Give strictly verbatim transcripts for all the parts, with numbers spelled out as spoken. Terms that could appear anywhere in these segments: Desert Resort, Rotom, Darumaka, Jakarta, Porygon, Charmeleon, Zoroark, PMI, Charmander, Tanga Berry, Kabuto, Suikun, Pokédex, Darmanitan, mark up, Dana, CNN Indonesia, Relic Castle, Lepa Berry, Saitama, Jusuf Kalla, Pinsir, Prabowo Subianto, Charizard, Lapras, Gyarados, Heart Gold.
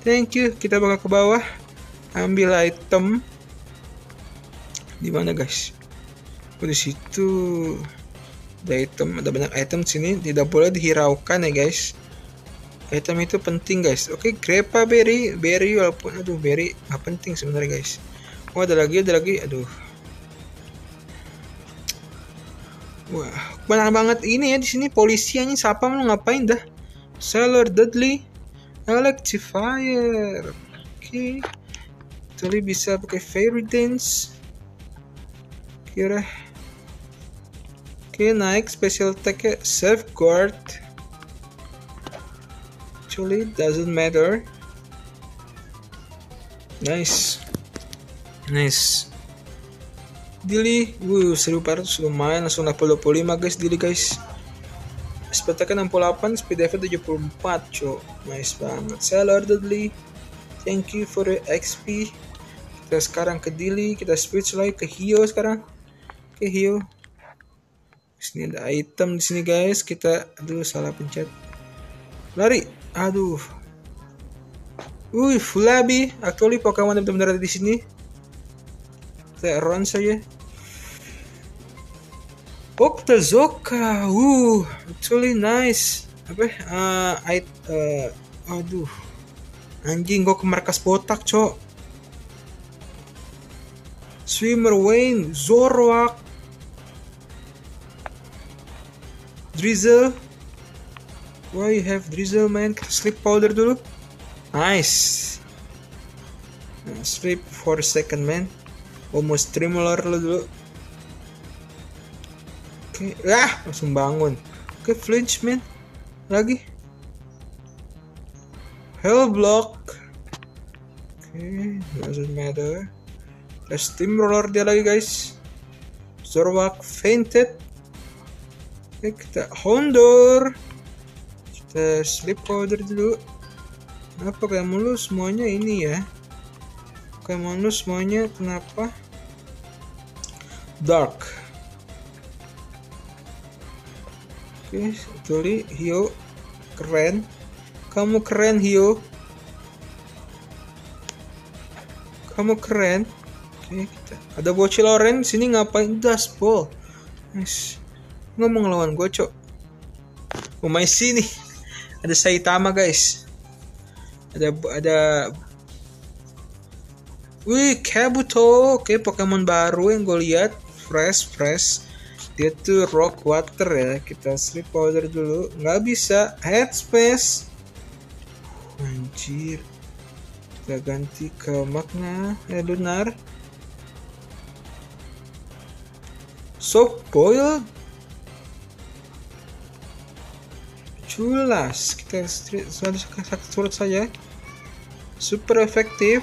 Thank you. Kita bakal ke bawah, ambil item. Di mana guys? Oh, di situ ada item, ada banyak item sini. Tidak boleh dihiraukan ya guys. Item itu penting guys. Oke, Greppa Berry, Berry walaupun aduh Berry nggak penting sebenarnya guys. Oh ada lagi, ada lagi, aduh. Wah banyak banget ini ya di sini polisiannya. Siapa mau ngapain dah? Sailor Dudley, Electrifier. Oke, Dudley bisa pakai Fairy Dance. Kira. Oke naik special attack Safeguard. Actually doesn't matter. Nice, nice. Dili, wuh seribu empat ratus lumayan, langsung level dua puluh lima guys Dili guys. Spetaknya enam puluh delapan, speed effort tujuh puluh empat, cok. Nice banget. Sailor Dudley, thank you for your X P. Kita sekarang ke Dili, kita switch lagi ke Hio sekarang. Oke Hio. Sini ada item di sini guys. Kita, aduh salah pencet. Lari. Aduh, wih, Flabi, actually Pokemon yang benar-benar ada di sini. Kita run saja. Octazoka, uh, actually nice. Apa? Uh, I, uh, aduh, anjing gua ke markas botak, cok. Swimmer Wayne, Zoroark, Drizzle. Why you have drizzle man? Kita sleep powder dulu. Nice. Nah, sleep for a second man. Almost tremolar lo dulu. Oke, okay. Ah langsung bangun. Oke okay, flinch man. Lagi. Hell block. Oke, okay. Doesn't matter. Let's steamroller dia lagi guys. Zoroark fainted. Oke okay, kita Hondor. Kita sleep powder dulu. Kenapa Pokemon lu semuanya ini ya? Pokemon lu semuanya kenapa? Dark. Oke, Duli, Hio, keren. Kamu keren Hio. Kamu keren. Oke, kita. Ada bocil orange sini ngapain? Dust ball. Nice. Ngomong lawan gocok. Pemain sini. Ada Saitama guys. Ada ada wih Kabuto. Oke okay, Pokemon baru yang gue lihat, fresh fresh. Dia tuh rock water ya. Kita sleep powder dulu. Nggak bisa headspace. Anjir. Kita ganti ke Magna, eh, Lunar. Soap boil. Culas, kita surut saja. Super efektif.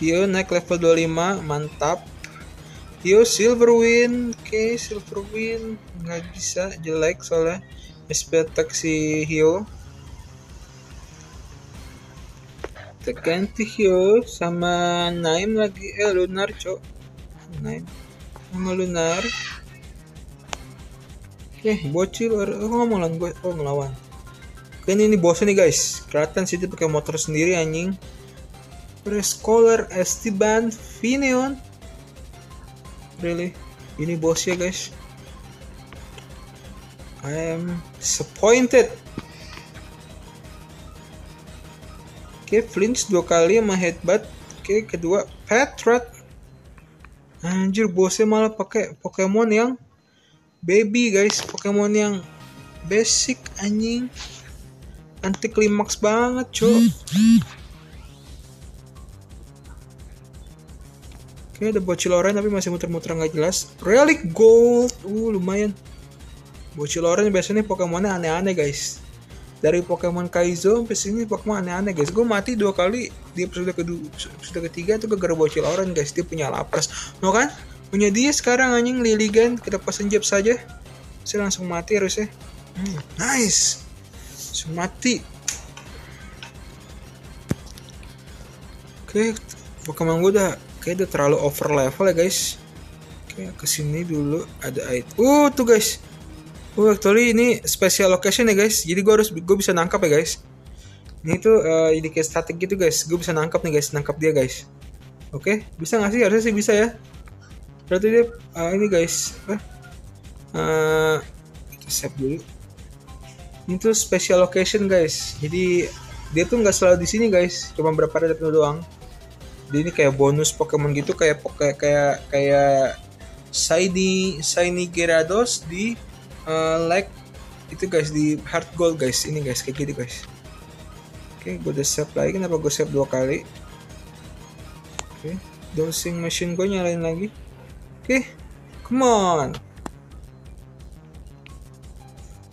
Hio naik level dua puluh lima, mantap. Hio Silverwind, oke okay, Silverwind nggak bisa, jelek soalnya. S P attack si Hio. Kita ganti Hio sama Naim lagi, eh Lunar cok. Naim sama Lunar. Oke, okay, bocil, oh, ngomong lawan gue, oh ngelawan. Oke, ini, ini bosnya nih guys, kelihatan sih dia pakai motor sendiri anjing. Prescholar Esteban Fineon, really, ini bosnya guys. I am disappointed. Oke, okay, flinch dua kali sama headbutt. Oke, okay, kedua Petrat. Anjir, bosnya malah pakai Pokemon yang baby guys, Pokemon yang basic anjing, anti klimaks banget cok. Oke ada bocil orange tapi masih muter-muter nggak jelas. Relic Gold, uh lumayan. Bocil orange biasanya Pokemonnya aneh-aneh guys. Dari Pokemon Kaizo sampai sini Pokemon aneh-aneh guys. Gue mati dua kali di episode kedua, episode ketiga itu gara-gara bocil orange guys. Dia punya lapras, no kan? Punya dia sekarang anjing Liligan. Kita pasang jab saja. Saya langsung mati harusnya. Hmm, nice. Langsung mati. Oke, Pokemon gue udah kayak udah terlalu over level ya guys. Oke, ke sini dulu ada item. Uh, tuh guys. Uh, actually ini special location ya guys. Jadi gue harus gue bisa nangkap ya guys. Ini tuh uh, ini kayak strategi tuh guys. Gue bisa nangkap nih guys, nangkap dia guys. Oke, okay? Bisa nggak sih? Harusnya sih bisa ya. Berarti dia uh, ini guys. Eh, uh, kita save dulu. Ini tuh special location guys. Jadi dia tuh nggak selalu di sini guys. Cuma berapa ada doang. Jadi ini kayak bonus Pokemon gitu, kayak kayak kayak kayak Shiny Shiny Gyarados di uh, Lake itu guys, di Heart Gold guys. Ini guys kayak gini guys. Oke, okay, gue udah save lagi. Kenapa gue save dua kali? Oke, okay. Dosing machine gue nyalain lagi. Oke, okay. Come on.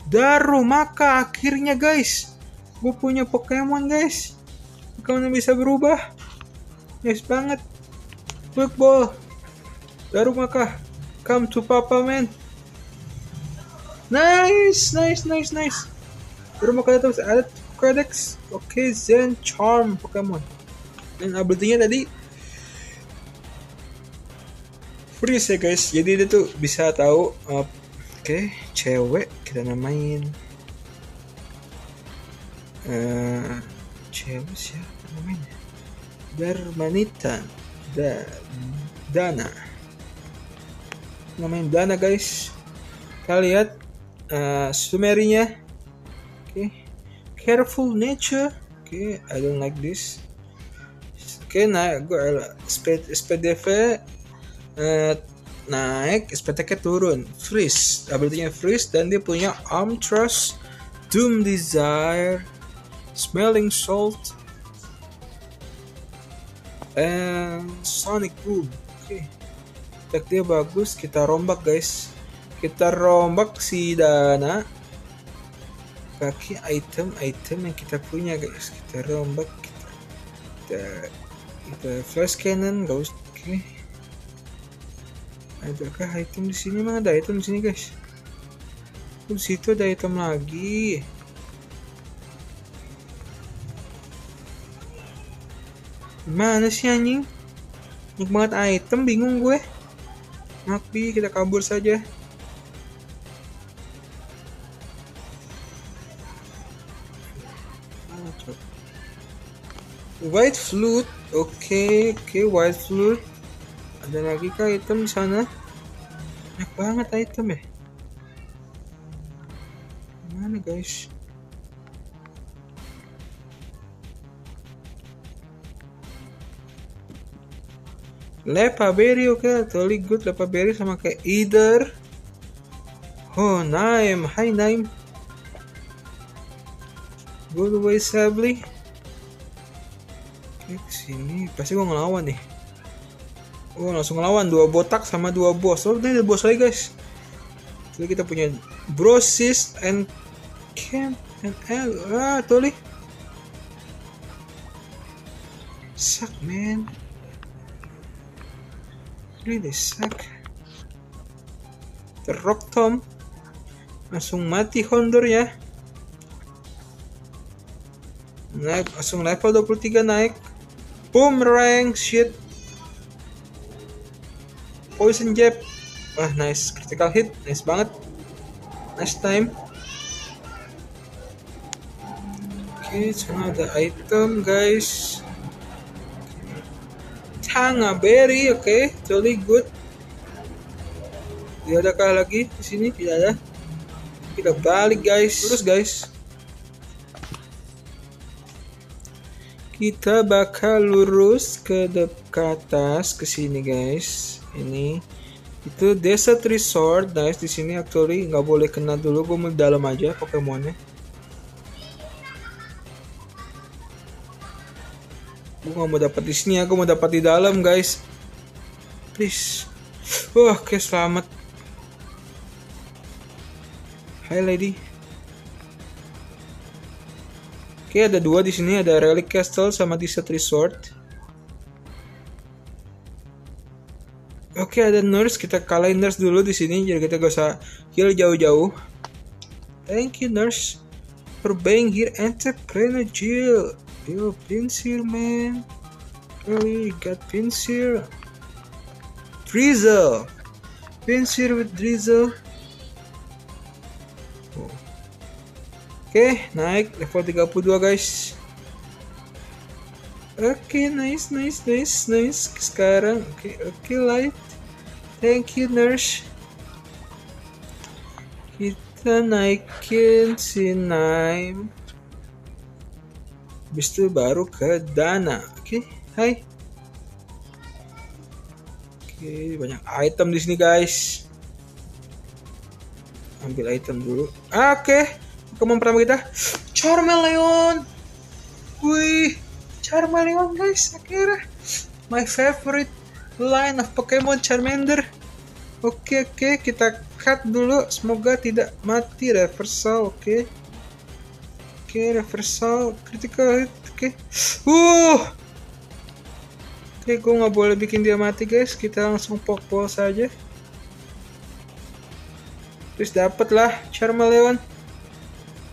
Darumaka akhirnya guys. Gue punya Pokemon guys. Pokemon yang bisa berubah. Nice banget. Quick ball. Darumaka, come to papa man. Nice, nice, nice, nice. Darumaka terus ada Pokédex. Oke, okay, Zen Charm Pokemon. Dan ability-nya tadi freeze ya guys. Jadi dia tuh bisa tahu. Uh, Oke, okay, cewek kita namain. Uh, cewek siapa namanya? Darmanitan, da Dana. Namain Dana guys. Kita lihat. Uh, sumerinya, oke, okay. Careful nature, oke, okay. I don't like this, oke, okay, naik, gue speed S P D V, uh, naik, S P T K turun, freeze, ability-nya freeze, dan dia punya arm thrust, doom desire, smelling salt, and sonic boom, oke, okay. Attack dia bagus, kita rombak guys. Kita rombak si Dana pakai item-item yang kita punya guys. Kita rombak, kita kita, kita flash cannon guys. Oke, okay. Adakah item di sini? Mana ada item di sini guys? Di situ ada item lagi. Mana sih anjing? Banyak banget item, bingung gue. Tapi kita kabur saja. White flute, oke, okay, oke, okay, white flute. Ada lagi kah item di sana? Banyak banget item ya. Mana guys? Lepa berry, oke, okay. Totally good. Lepa berry sama kayak either. Oh, Naim, hi Naim. Good way Sabli. Kesini pasti gua ngelawan nih. Oh, langsung ngelawan dua botak sama dua bos. Oh, ini ada bos lagi guys. Jadi kita punya Brosis and Camp and L. Ah, tuli. Suck man. Really suck. The Rotom langsung mati Hondor ya. Naik langsung level dua puluh tiga naik. Boomerang, shit, poison jab, wah nice, critical hit, nice banget, nice time. Oke, okay, cuma ada item guys. Tanga berry, oke, okay. Totally good. Tidak ada kah lagi di sini? Tidak ada. Kita balik guys, terus guys. Kita bakal lurus ke dekat atas ke sini guys. Ini itu Desert Resort guys. Di sini actually nggak boleh kena dulu, gue mau dalam aja Pokemonnya. Gue nggak mau dapat di sini, aku mau dapat di dalam guys. Please. Wah, oke, selamat. Hi lady. Oke, ada dua di sini, ada Relic Castle sama Desert Resort. Oke, ada nurse, kita kalahin nurse dulu di sini, jadi kita gak usah heal jauh-jauh. Thank you nurse for being here entrepreneur Jill. Yo Pinsir man, really got Pinsir. Drizzle, Pinsir with Drizzle. Oke, okay, naik level tiga puluh dua guys. Oke, okay, nice, nice, nice, nice. Sekarang, oke, okay, oke, okay, Light. Thank you, Nurse. Kita naikin si Naim. Habis itu baru ke Dana. Oke, okay, hai. Oke, okay, banyak item di sini, guys. Ambil item dulu. Oke, okay. Pokemon pertama kita Charmeleon. Wih, Charmeleon guys, akhirnya my favorite line of Pokemon Charmander. Oke okay, oke, okay. Kita cut dulu, semoga tidak mati reversal. Oke okay. Oke okay, reversal critical hit. Oke okay. uh oke okay, gue nggak boleh bikin dia mati guys, kita langsung pokball saja. Terus dapet lah Charmeleon.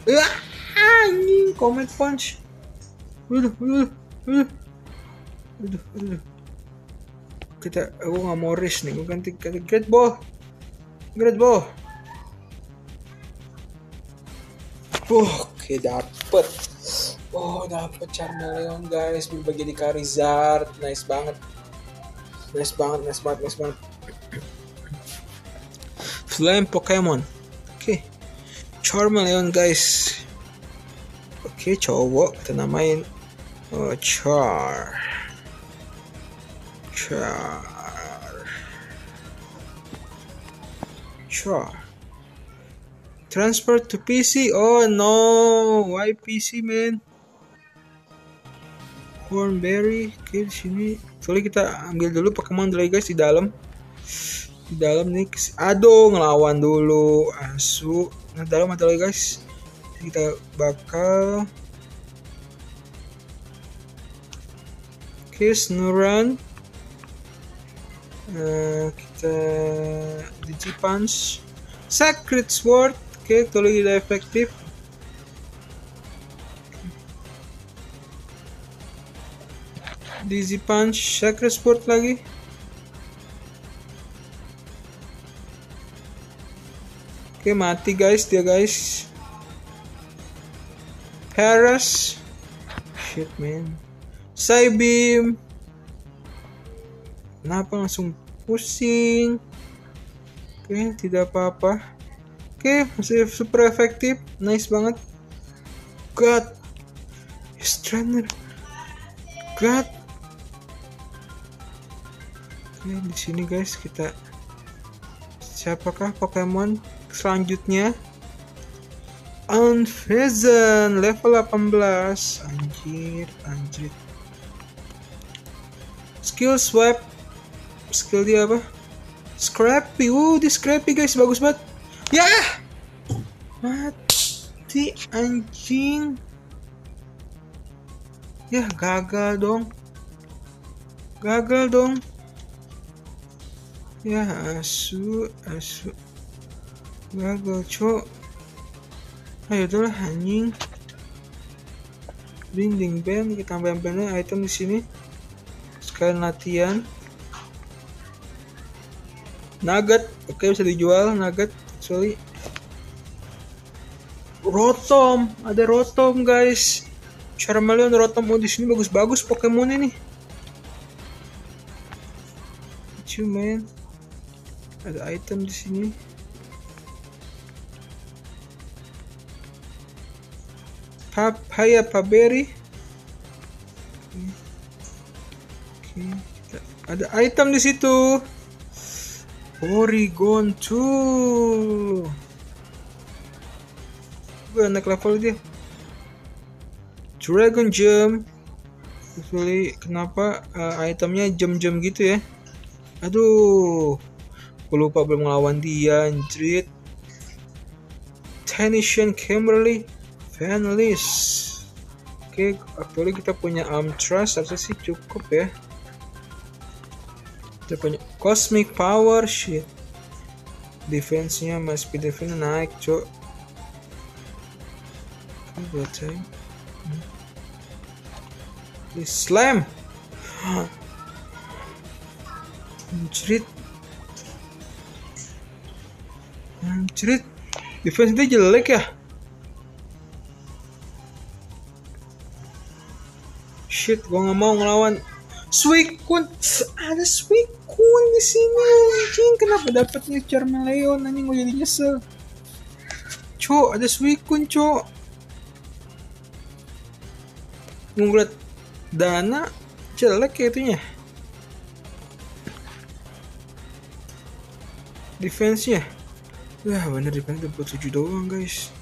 Wah, anjing Comet Punch. Aduh, aduh, aduh, aduh, aduh. Kita, aku nggak mau risk nih. Gue ganti ganti Great Ball, Great Ball. Oh, oke, dapet. Oh, dapet Charmeleon guys, berbagi di Charizard. Nice banget, nice banget, nice banget, nice banget. Flame Pokemon, oke, okay. Charmeleon guys. Oke okay, cowok, kita namain. Oh, Char Char Char transfer to P C. Oh no, why P C man? Hornberry. Oke okay, sini. Soalnya kita ambil dulu Pokemon dulu guys di dalam. Di dalam nih. Aduh, ngelawan dulu. Asu. Nah, dalam ada lagi guys. Kita bakal kiss nuran. Uh, kita Digipunch, Sacred Sword. Oke, okay, kalau tidak efektif. Digipunch, Sacred Sword lagi. Oke, okay, mati guys dia guys. Harris, shit man, Psybeam, kenapa langsung pusing? Oke, okay, tidak apa-apa. Oke, okay, masih super efektif, nice banget. God, Strainer, God. Oke, okay, di sini guys kita siapakah Pokemon selanjutnya? Unfrezen level delapan belas. Anjir, anjir. Skill swap. Skill dia apa? Scrappy. Uh, di Scrappy guys bagus banget. Ya. Yeah! Mati anjing. Ya, yeah, gagal dong. Gagal dong. Ya, yeah, asu, asu. Gagal, cok. Ayo itulah anjing. Binding band, kita tambah bandnya item di sini. Sekalian latihan. Nugget, oke okay, bisa dijual nugget. Sorry. Rotom, ada Rotom guys. Charmeleon, Rotom, oh, di sini bagus-bagus Pokemon ini. Cuman ada item di sini. Papaya Paberi. Oke, okay. Okay. Ada item di situ. Porygon dua. Gue naik level dia. Dragon Gem. Pilih kenapa uh, itemnya gem-gem gitu ya? Aduh. Gue lupa belum ngelawan dia, anjrit. Tanishan Kimberly. Fanlist. Oke, okay, actually kita punya Amtras, harusnya sih cukup ya. Kita punya Cosmic Power, shit. Defense-nya, mas speed defense naik, cok. Oke, hmm. Slam. Anjrit. Anjrit. Defense dia jelek ya. Shit, gua nggak mau ngelawan Suikun. Ada Suikun di sini anjing. Kenapa dapatnya Charmeleon anjing, gua jadi nyesel. Cuk, ada Suikun, cuk. Ngeliat Dana jelek kayak itunya. Defense-nya. Wah, bener defense dua puluh tujuh doang, guys.